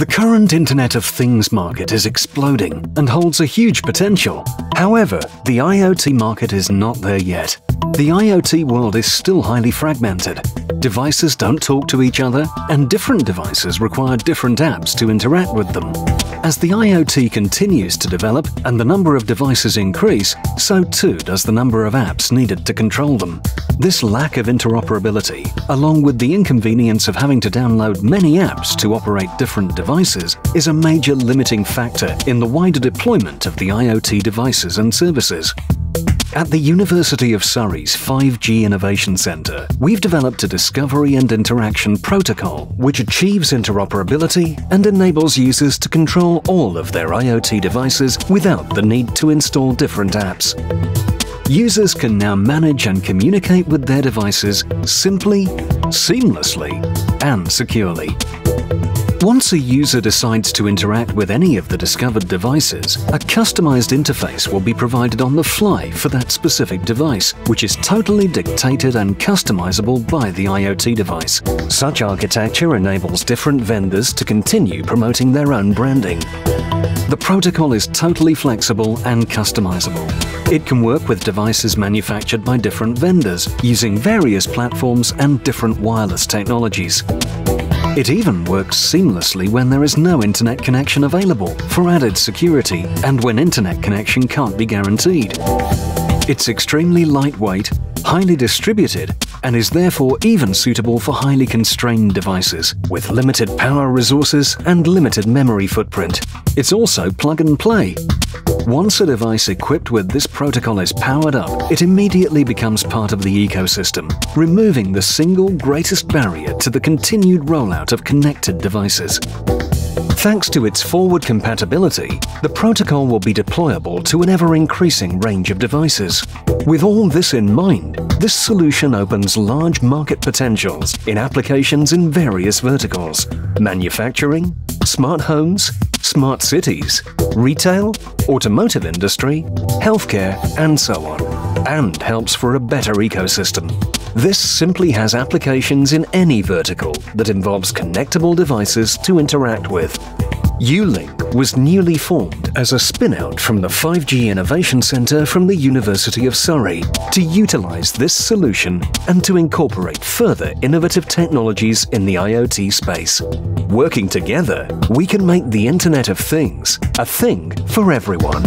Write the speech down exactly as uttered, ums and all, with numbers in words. The current Internet of Things market is exploding and holds a huge potential. However, the IoT market is not there yet. The IoT world is still highly fragmented. Devices don't talk to each other, and different devices require different apps to interact with them. As the IoT continues to develop and the number of devices increase, so too does the number of apps needed to control them. This lack of interoperability, along with the inconvenience of having to download many apps to operate different devices, is a major limiting factor in the wider deployment of the IoT devices and services. At the University of Surrey's five G Innovation Centre, we've developed a discovery and interaction protocol which achieves interoperability and enables users to control all of their IoT devices without the need to install different apps. Users can now manage and communicate with their devices simply, seamlessly, and securely. Once a user decides to interact with any of the discovered devices, a customized interface will be provided on the fly for that specific device, which is totally dictated and customizable by the IoT device. Such architecture enables different vendors to continue promoting their own branding. The protocol is totally flexible and customizable. It can work with devices manufactured by different vendors, using various platforms and different wireless technologies. It even works seamlessly when there is no internet connection available for added security and when internet connection can't be guaranteed. It's extremely lightweight, highly distributed, and is therefore even suitable for highly constrained devices with limited power resources and limited memory footprint. It's also plug and play. Once a device equipped with this protocol is powered up, it immediately becomes part of the ecosystem, removing the single greatest barrier to the continued rollout of connected devices. Thanks to its forward compatibility, the protocol will be deployable to an ever-increasing range of devices. With all this in mind, this solution opens large market potentials in applications in various verticals: manufacturing, smart homes, smart cities, retail, automotive industry, healthcare, and so on, and helps for a better ecosystem. This simply has applications in any vertical that involves connectable devices to interact with. U-Linc was newly formed as a spin-out from the five G Innovation Centre from the University of Surrey to utilise this solution and to incorporate further innovative technologies in the IoT space. Working together, we can make the Internet of Things a thing for everyone.